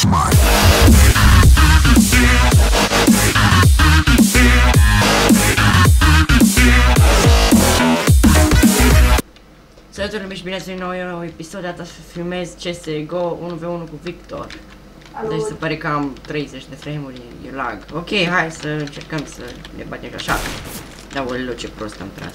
Flashback. Salutare, bine ați venit la un nou episod. Data să filmez CSGO 1v1 cu Victor. Deci se pare că am 30 de frame-uri, e lag. Ok, hai să încercăm să le batem așa. Da, oleo, ce prost am tras.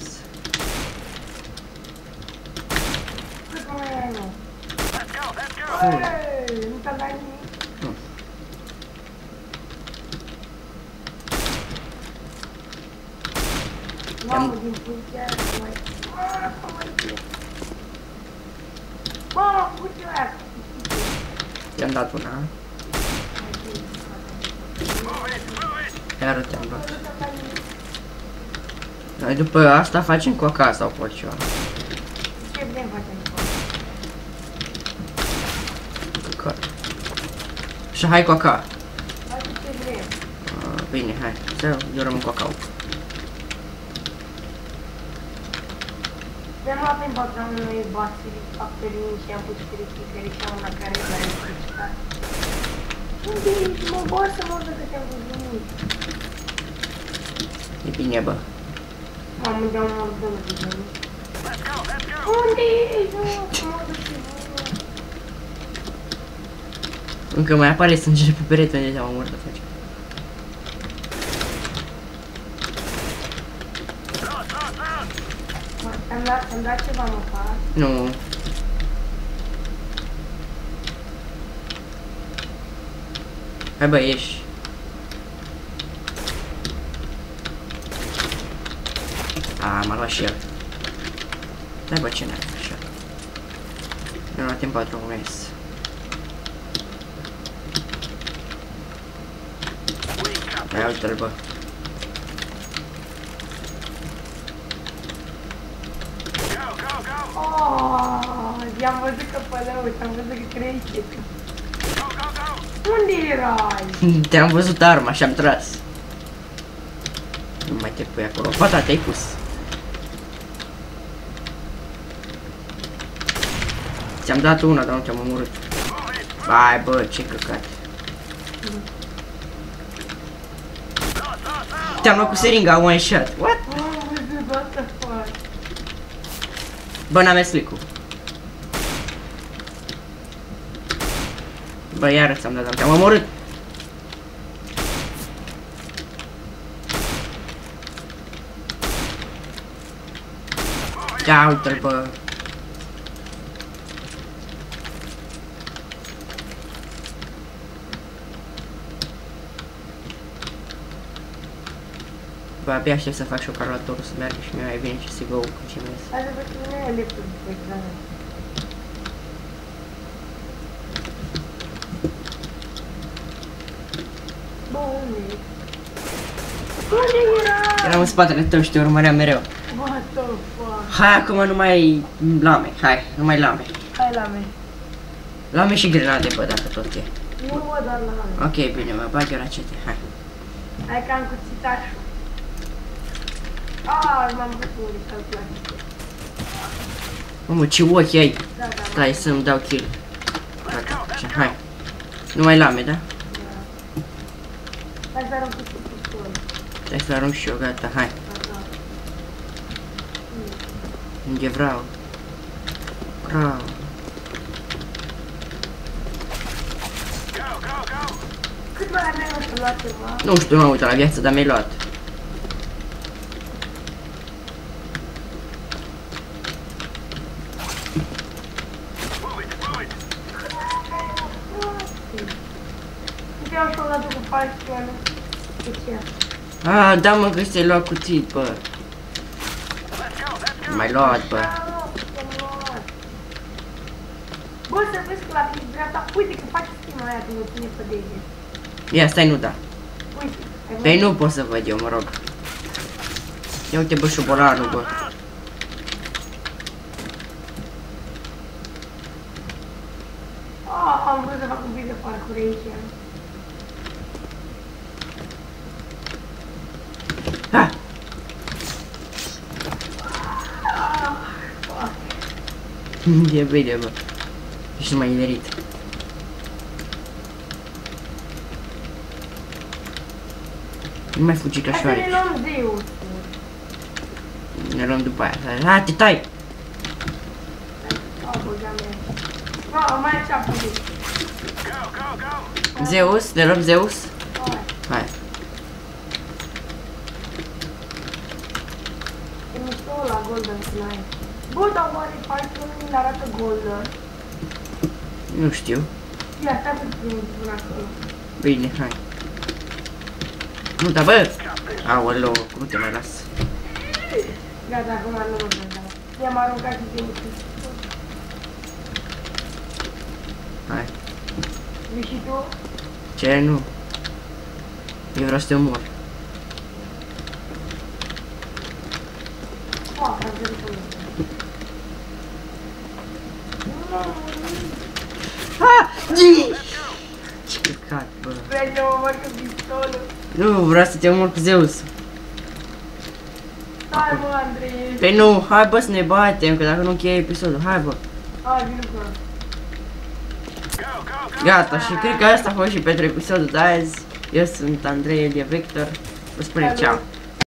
I-am dat una. Iară te-am luat. Noi după asta facem coca sau porcioară. Ce vrem facem coca? Și hai coca. Bine, hai. Să durăm un coca. Vrem avem batonului bacterii și abuzii și una care unde ești? Mă bor să mă văd că te-am văzut. E bine, bă. Mamă, de-am mă văd. Unde ești? Încă mai apare sângele pe perete unde te-am omorât, face. Am dat ceva, mă fac? Nu. Hai bă, ieși. A, m-a luat și el. Hai bă, ce n-ai făcut așa? Ne-a luat în patru, cum ies. Hai altă-l bă. I-am văzut că pălău, am văzut că crește. Unde erai? Te-am văzut arma și am tras. Nu mai te pui acolo. Fata, te-ai pus. Ți-am dat una, dar nu te-am omorât. Hai bă, ce căcat. Te-am luat cu seringa, one shot. What? Bă, n-am mers licul. Bă, iară ți-am dat, te-am omorât. Ia uite-l, bă. Bă, abia aștept să fac și o calculatorul să meargă și mai bine și CSGO cu ce mi-a zis. Hai să văd că nu e leptul după examen. Eram în spatele tău și te urmăream mereu. What the fuck? Hai acum nu mai lame, hai, nu mai lame. Hai lame. Lame și grenade, bă, dacă tot e. Nu, bă, dar lame. Ok, bine, mă bag eu racete, hai. Hai că am cuțitașul. Aaaa, m-am văzut unii că-l place. Mamă, ce ochi ai. Stai să-mi dau kill. Hai. Nu mai lame, da? Hai să arunc cu pistolul. Hai să arunc și eu, gata, hai. Unde vreau? Vreau. Cât mai aveam să luat ceva? Nu știu, m-am uitat la viață, dar mi-ai luat. Ah, da mă, că ți-ai luat cuțit, bă. M-ai luat, bă. Bă, să vezi că la click dreapta, uite că faci stima aia când o ține pe deget. Ia, stai, nu da. Păi nu pot să văd eu, mă rog. Ia uite, bă, șobolanul, bă. Ah, am vrut să fac un video parkour aici. E bine, bă. Ești mai inerit. Nu mai fugi ca așa. Ne luăm după aia. Ha, te tai! Zeus, ne luăm Zeus? Hai. E mișto la Golden Slime. Bă, dar oare Python-ul ne arată Golden? Nu știu. Ia, stai să primim până acolo. Bine, hai. Nu, dar bă! Aoleu, cum te mai las? Gata, acum nu mă vedea. I-am aruncat și pe mici. Hai. Vii și tu? Ce? Nu. Eu vreau să te omor. Ce căcat, bă. Vrei să mă omor cu pistolul? Nu, vreau să te omor cu Zeus. Hai, bă, Andrei. Păi nu, hai, bă, să ne batem, că dacă nu încheie episodul, hai, bă. Hai, vin cu ăla. Gata, și cred că asta a fost și pentru episodul de azi. Eu sunt Andrei, el e Victor. Vă spunem ceau.